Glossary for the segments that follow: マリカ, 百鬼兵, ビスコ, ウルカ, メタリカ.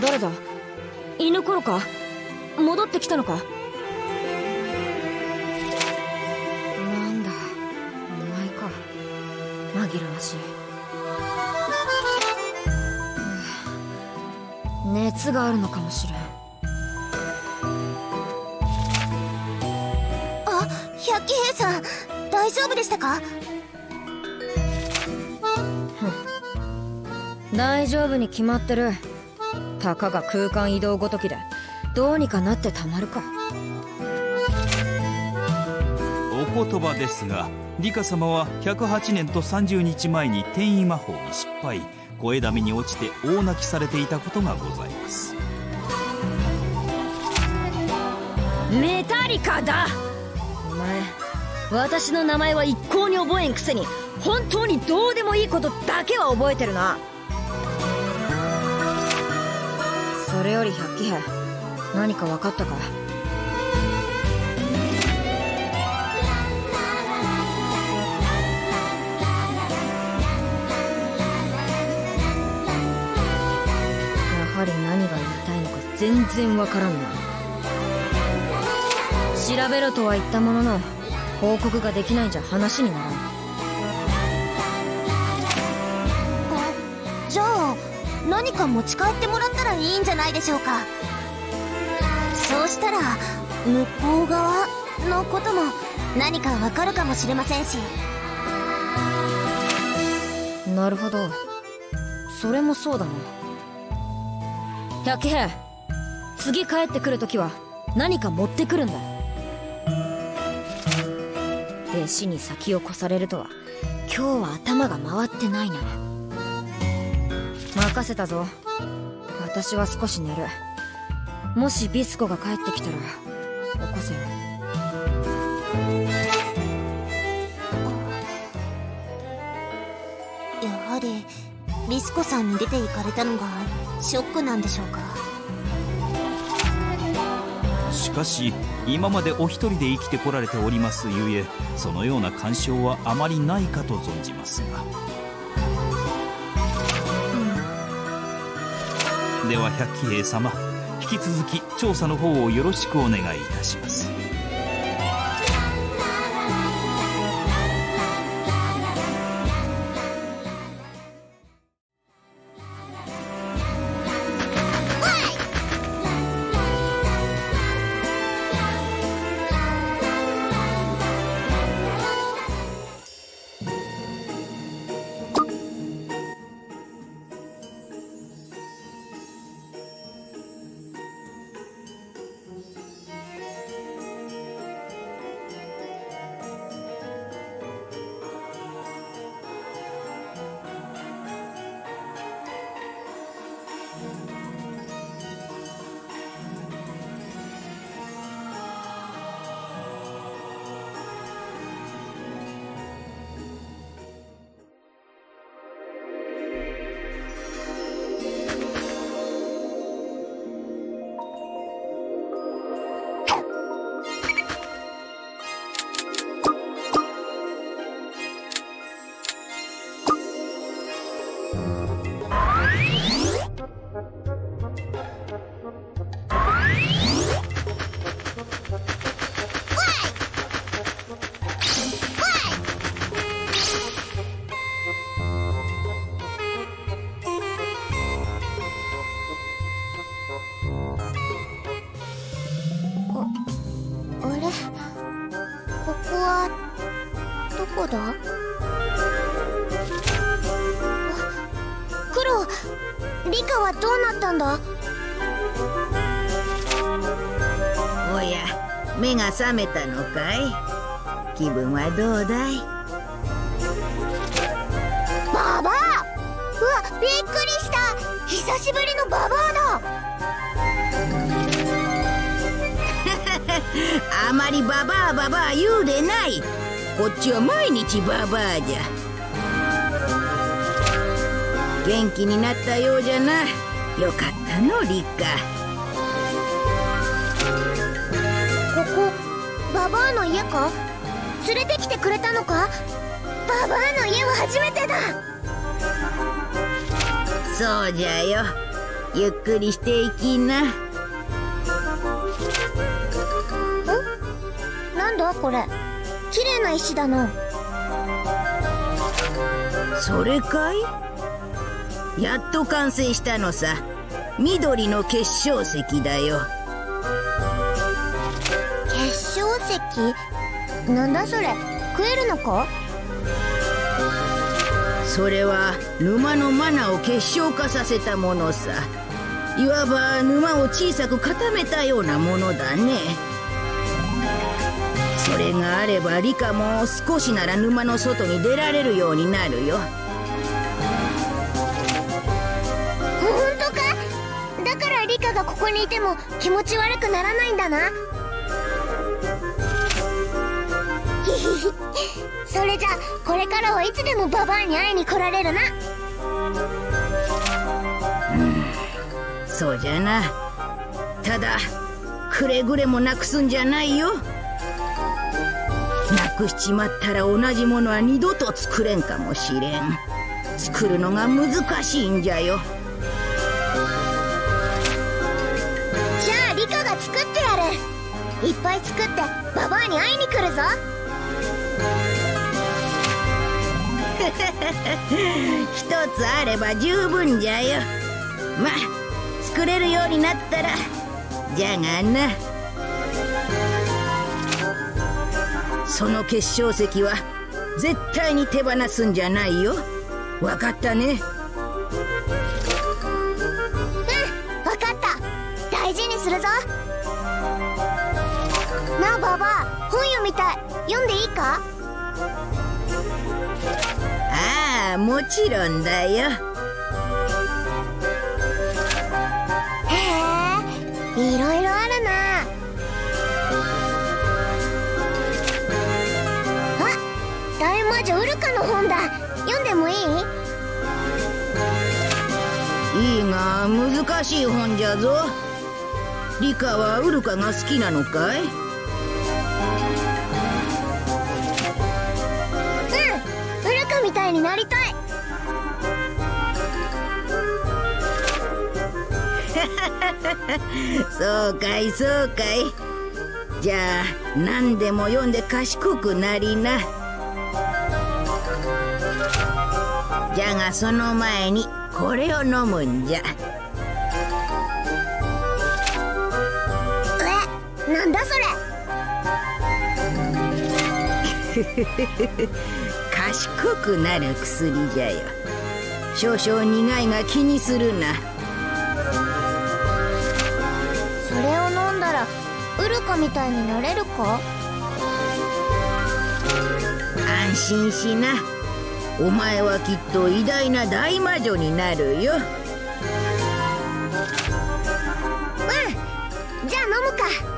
誰だ？犬ころか？戻ってきたのか？なんだ、お前か。紛らわしい。熱があるのかもしれん。あ、百鬼兵さん、大丈夫でしたか？大丈夫に決まってる。たかが空間移動ごときでどうにかなってたまるか。お言葉ですが、リカ様は108年と30日前に転移魔法に失敗、小枝目に落ちて大泣きされていたことがございます。メタリカだ。お前、私の名前は一向に覚えんくせに本当にどうでもいいことだけは覚えてるな。それより百鬼兵、何か分かったか？やはり何が言いたいのか全然分からんな。調べろとは言ったものの、報告ができないんじゃ話にならん。じゃあ何か持ち帰ってもらったらいいんじゃないでしょうか。そうしたら向こう側のことも何かわかるかもしれませんし。なるほど、それもそうだな。百鬼兵、次帰ってくるときは何か持ってくるんだ。弟子に先を越されるとは今日は頭が回ってないな。任せたぞ。私は少し寝る。もしビスコが帰ってきたら起こせよ。やはりビスコさんに出て行かれたのがショックなんでしょうか。しかし今までお一人で生きてこられておりますゆえ、そのような干渉はあまりないかと存じますが。では百鬼兵様、引き続き調査の方をよろしくお願いいたします。目が覚めたのかい？気分はどうだい？ババア！うわ、びっくりした！久しぶりのババアだ！あまりババアババア言うでない。こっちは毎日ババアじゃ。元気になったようじゃな。よかったの、リカ。ババアの家か？連れてきてくれたのか？ババアの家は初めてだ。そうじゃよ。ゆっくりしていきな。ん？なんだこれ、綺麗な石だな。それかい？やっと完成したのさ。緑の結晶石だよ。結晶石？なんだそれ、食えるのか？それは沼のマナを結晶化させたものさ。いわば沼を小さく固めたようなものだね。それがあればリカも少しなら沼の外に出られるようになるよ。リカがここにいても気持ち悪くならないんだな。それじゃこれからはいつでもババアに会いに来られるな。そうじゃな。ただくれぐれもなくすんじゃないよ。なくしちまったら同じものは二度と作れんかもしれん。作るのが難しいんじゃよ。作ってやる。いっぱい作ってババアに会いに来るぞ。一つあれば十分じゃよ。ま、作れるようになったらじゃがな。その結晶石は絶対に手放すんじゃないよ。わかったね？うん、わかった。大事にするぞ。なあババア、本読みたい。読んでいいか？ああ、もちろんだよ。へえ、いろいろあるなあ。大魔女ウルカの本だ。読んでもいい？いいが難しい本じゃぞ。リカはウルカが好きなのかい？うん、ウルカみたいになりたい。そうかいそうかい。じゃあ何でも読んで賢くなりな。じゃがその前にこれを飲むんじゃ。なんだそれ。賢くなる薬じゃよ。少々苦いが気にするな。それを飲んだらウルカみたいになれるか？安心しな。お前はきっと偉大な大魔女になるよ。うん、じゃあ飲むか。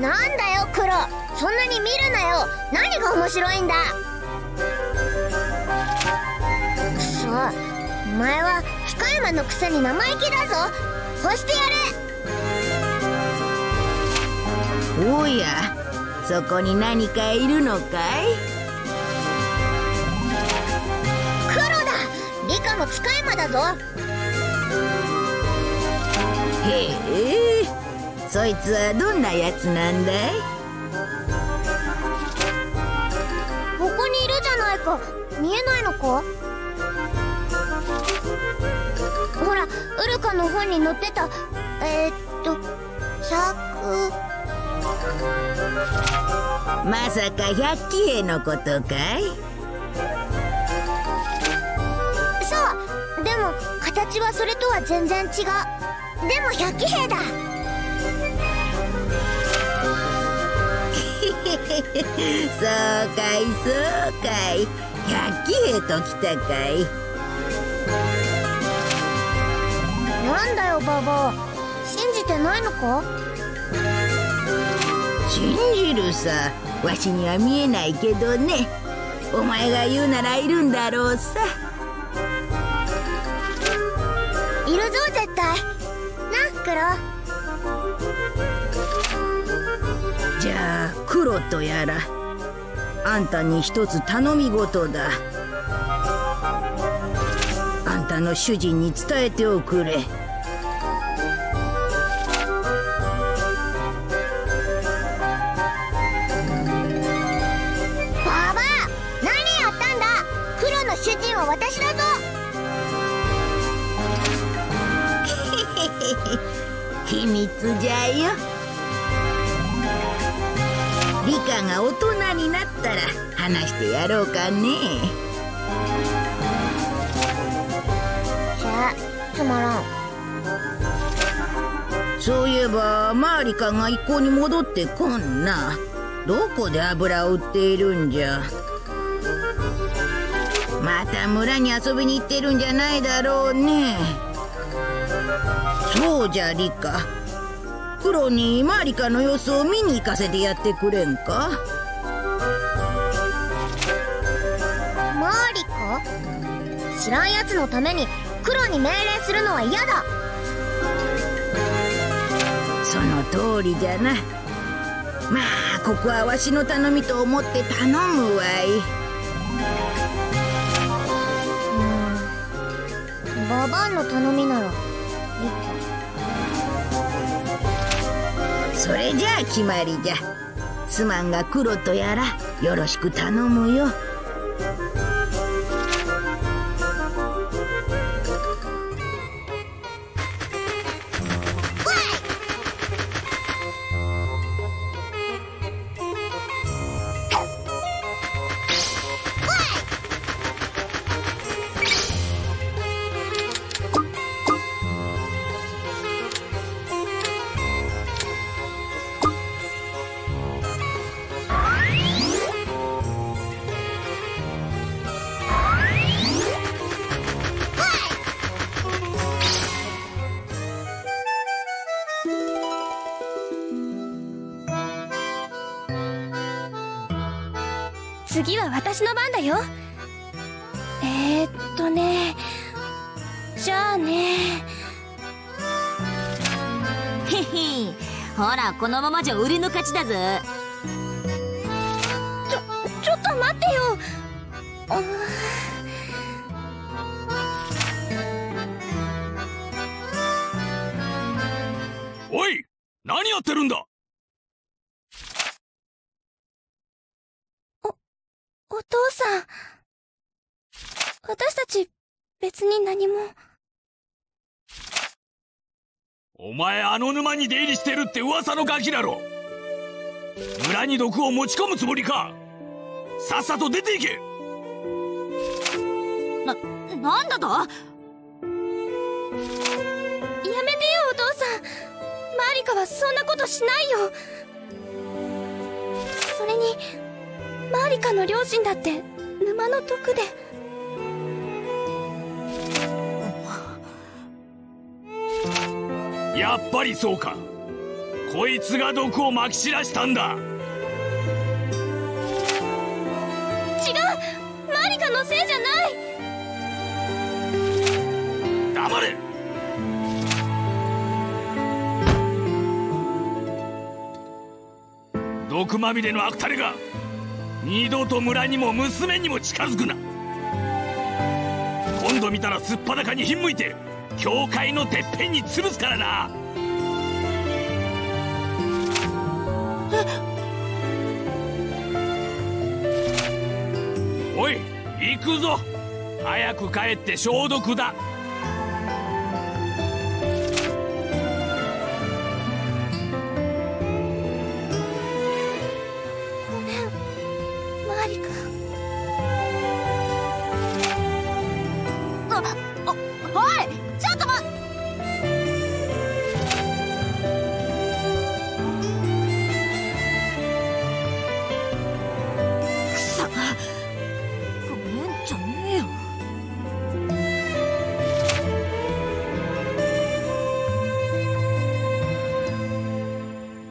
なんだよ黒、そんなに見るなよ。何が面白いんだ。くそ、お前は機械魔のくせに生意気だぞ。干してやる。おや、そこに何かいるのかい？黒だ、リカも機械魔だぞ。へえ、そいつはどんなやつなんだい？ここにいるじゃないか。見えないのか？ほら、ウルカの本に載ってた。100…まさか百鬼兵のことかい？そう、でも形はそれとは全然違う。でも百鬼兵だ。そうかいそうかい。百鬼兵ときたかい。なんだよババア、信じてないのか？信じるさ。わしには見えないけどね。お前が言うならいるんだろうさ。いるぞ絶対。黒。じゃあ黒とやら、あんたに一つ頼み事だ。あんたの主人に伝えておくれ。私だぞ。秘密じゃよ。リカが大人になったら話してやろうかね。じゃあつまらん。そういえばマーリカが一向に戻ってこんな。どこで油を売っているんじゃ。また村に遊びに行ってるんじゃないだろうね。そうじゃリカ、黒にマリカの様子を見に行かせてやってくれんか。マリカ？知らんやつのために黒に命令するのは嫌だ。その通りじゃな。まあここはわしの頼みと思って頼むわい。ババンの頼みならいいか。それじゃあ決まりじゃ。すまんが黒とやら、よろしく頼むよ。次は私の番だよ。ね、じゃあね。へへん、ほらこのままじゃ俺の勝ちだぜ。ちょっと待ってよ。おい、何やってるんだ。お父さん、私たち別に何も。お前あの沼に出入りしてるって噂のガキだろ。村に毒を持ち込むつもりか。さっさと出ていけ。なんだと。やめてよお父さん。マリカはそんなことしないよ。それにマリカの両親だって沼の毒で。やっぱりそうか。こいつが毒をまき散らしたんだ。違う、マリカのせいじゃない。黙れ。毒まみれの悪タレが二度と村にも娘にも近づくな。今度見たらすっぱだかにひんむいて教会のてっぺんに潰すからな。おい、行くぞ。早く帰って消毒だ。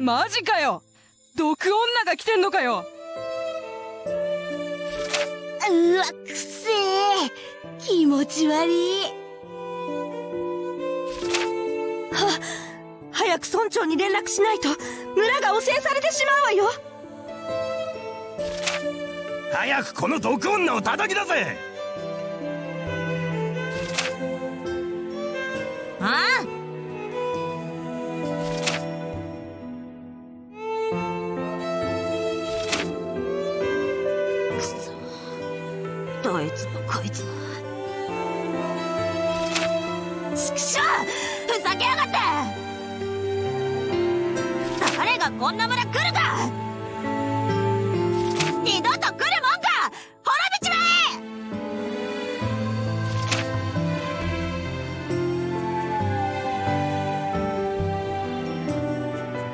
マジかよ。毒女が来てんのかよ。うわ、くせえ。気持ち悪い。はっ。早く村長に連絡しないと村が汚染されてしまうわよ。早くこの毒女を叩き出せ。ああ、くそ、どいつもこいつも。ちくしょう、ふざけやがって。誰がこんな村来るか。二度と来るもんか。滅びちまえ。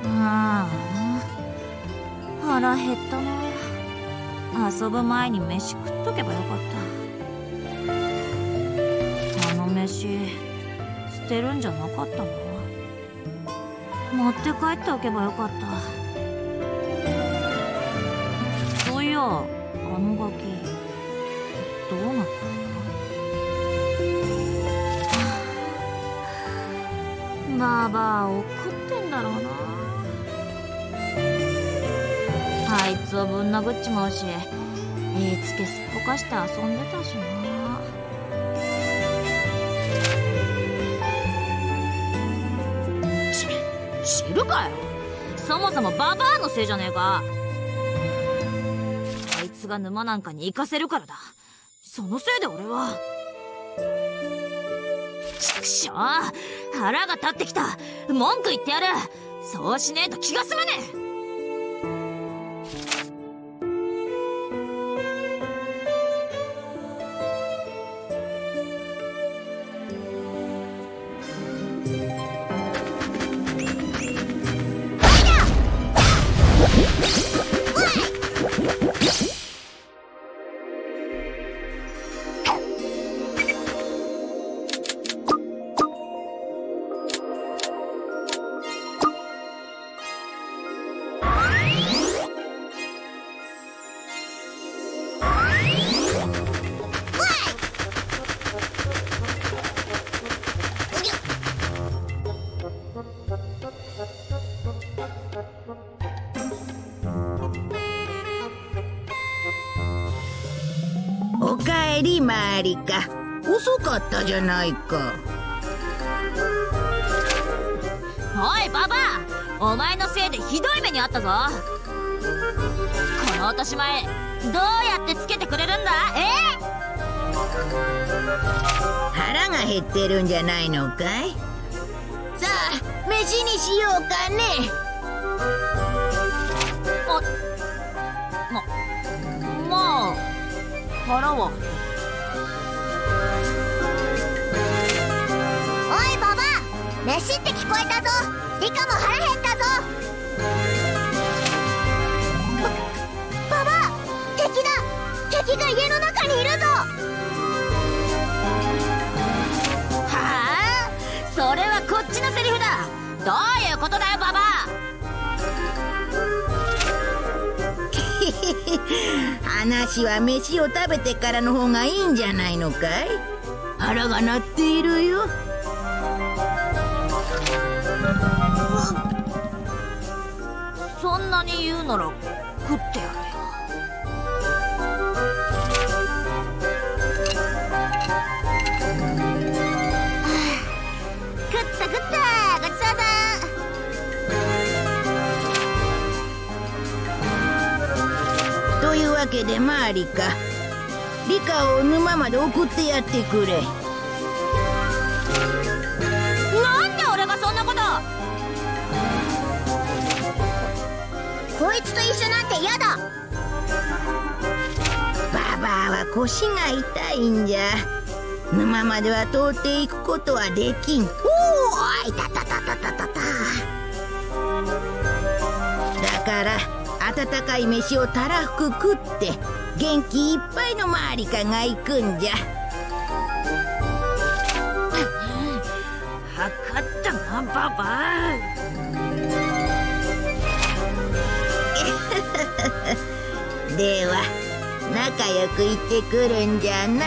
ああ、腹減ったな。遊ぶ前に飯食っとけばよかった。あの飯捨てるんじゃなかったな。持って帰っておけばよかった。そういや、あのガキどうなったんだ。バーバー怒ってんだろうな。あいつをぶん殴っちまうし、言いつけすっぽかして遊んでたしな。知るかよ。そもそもババアのせいじゃねえか。あいつが沼なんかに行かせるからだ。そのせいで俺は。ちくしょう、腹が立ってきた。文句言ってやる。そうしねえと気が済まねえ。おかえりマリカ、遅かったじゃないか。おいババア、お前のせいでひどい目にあったぞ。この落とし前、どうやってつけてくれるんだ。腹が減ってるんじゃないのかい。さあ飯にしようかね。まあ腹は。おいババア、飯って聞こえたぞ。リカも腹減ったぞ。ババア、敵だ。敵が家の中にいるぞ。はあ、それはこっちのセリフだ。どういうことだよババア。話は飯を食べてからの方がいいんじゃないのかい。腹が鳴っているよ。そんなに言うなら食ってやるよ。食った食った、ごちそうさん。というわけでまあリカ、リカを沼まで送ってやってくれ。なんで俺がそんなこと。こいつと一緒なんて嫌だ。ババアは腰が痛いんじゃ。沼までは通っていくことはできん。おお、いたたたたたたた。だから温かい飯をたらふく食って元気いっぱいのマリカが行くんじゃ。はかったなババア。では仲良く行ってくるんじゃな。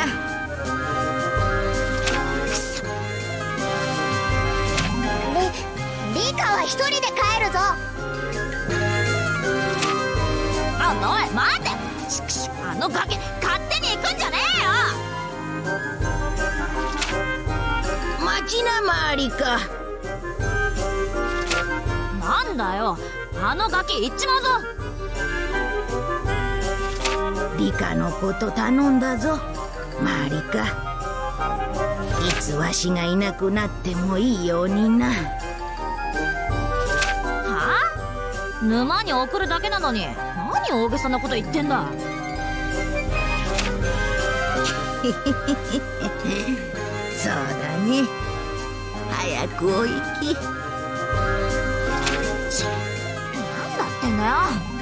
リカ一人で帰るぞ。あ、おい待て。しくし、あのガキ勝手に行くんじゃねえよ。町なまわりか。なんだよ、あのガキ行っちまうぞ。理科のこと頼んだぞ、マリカ。いつわしがいなくなってもいいようにな。はあ？沼に送るだけなのに何大げさなこと言ってんだ。そうだね、早くお行き。なんだってんだよ。